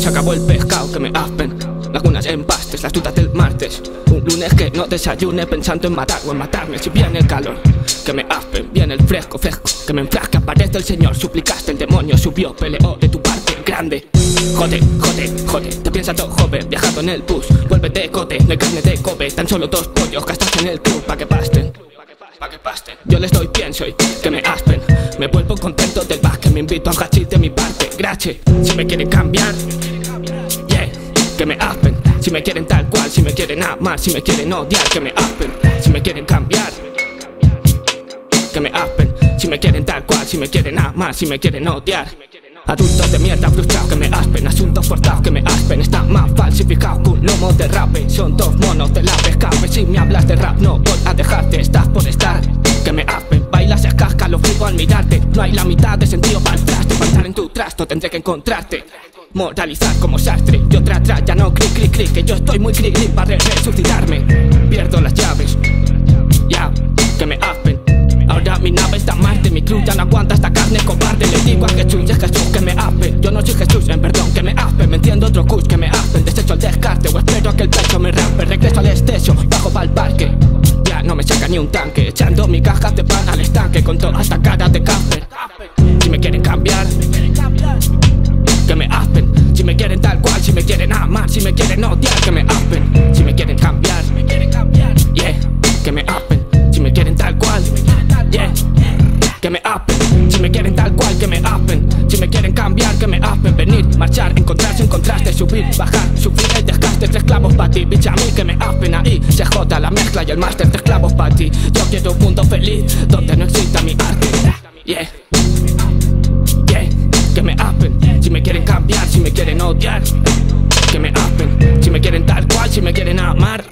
se acabó el pescado, que me aspen. Lagunas en pastes, las tutas del martes. Un lunes que no desayune pensando en matar o en matarme. Si viene el calor, que me aspen. Viene el fresco, fresco, que me enfrasque. Aparece el señor, suplicaste, el demonio subió, peleó de tu parte, grande. Joder, joder, joder, te piensas todo joven. Viajado en el bus, vuélvete cote, no hay carne de Kobe. Tan solo dos pollos gastaste en el club pa' que pasten. Yo les doy pienso y que me aspen. Me vuelvo contento del bar, que me invito a un hachís de mi parte. Gracias, si me quieren cambiar, yeah, que me aspen. Si me quieren tal cual, si me quieren amar, si me quieren odiar, que me aspen. Si me quieren cambiar, que me aspen. Si me quieren tal cual, si me quieren amar, si me quieren odiar. Adultos de mierda frustrados, que me aspen. Asuntos forzados, que me aspen. Están más falsificados que un lomo de rap. Son dos monos de la pesca. Si me hablas de rap no voy a dejarte. Estás por estar, que me aspen. Bailas escasca, lo flipo al mirarte. No hay la mitad de sentido para el traste. Para estar en tu trasto tendré que encontrarte. Moralizar como sastre. Yo tras ya no clic clic clic. Que yo estoy muy clic clic para resucitarme. Pierdo las llaves, ya, que me aspen. Ahora mi nave está en Marte, mi cruz ya no aguanta esta carne cobarde. Le digo a Jesús, y es Jesús que me aspen. Yo no soy Jesús, en perdón, que me aspen. Me entiendo otro cus, que me aspen. Desecho el descarte o espero a que el pecho me rampe. Regreso al exceso, bajo pa'l parque. Ya no me saca ni un tanque, echando mi caja de pan al estanque. Con toda esta cara de camper. Si me quieren cambiar, que me aspen. Si me quieren tal cual, si me quieren amar, si me quieren odiar, que me aspen. Si me quieren cambiar, yeah, que me aspen. Si me quieren tal cual, yeah, que me aspen. Si me quieren tal cual, que me aspen. Si me quieren cambiar, que me aspen. Venir, marchar, encontrarse en contraste. Subir, bajar, sufrir el desgaste. Tres clavos pa' ti, bitch, a mí que me aspen. Ahí se jota la mezcla y el máster. Tres clavos pa' ti. Yo quiero un mundo feliz donde no exista mi arte. Yeah, yeah, que me aspen. Si me quieren cambiar, si me quieren odiar, que me aspen. Si me quieren tal cual, si me quieren amar,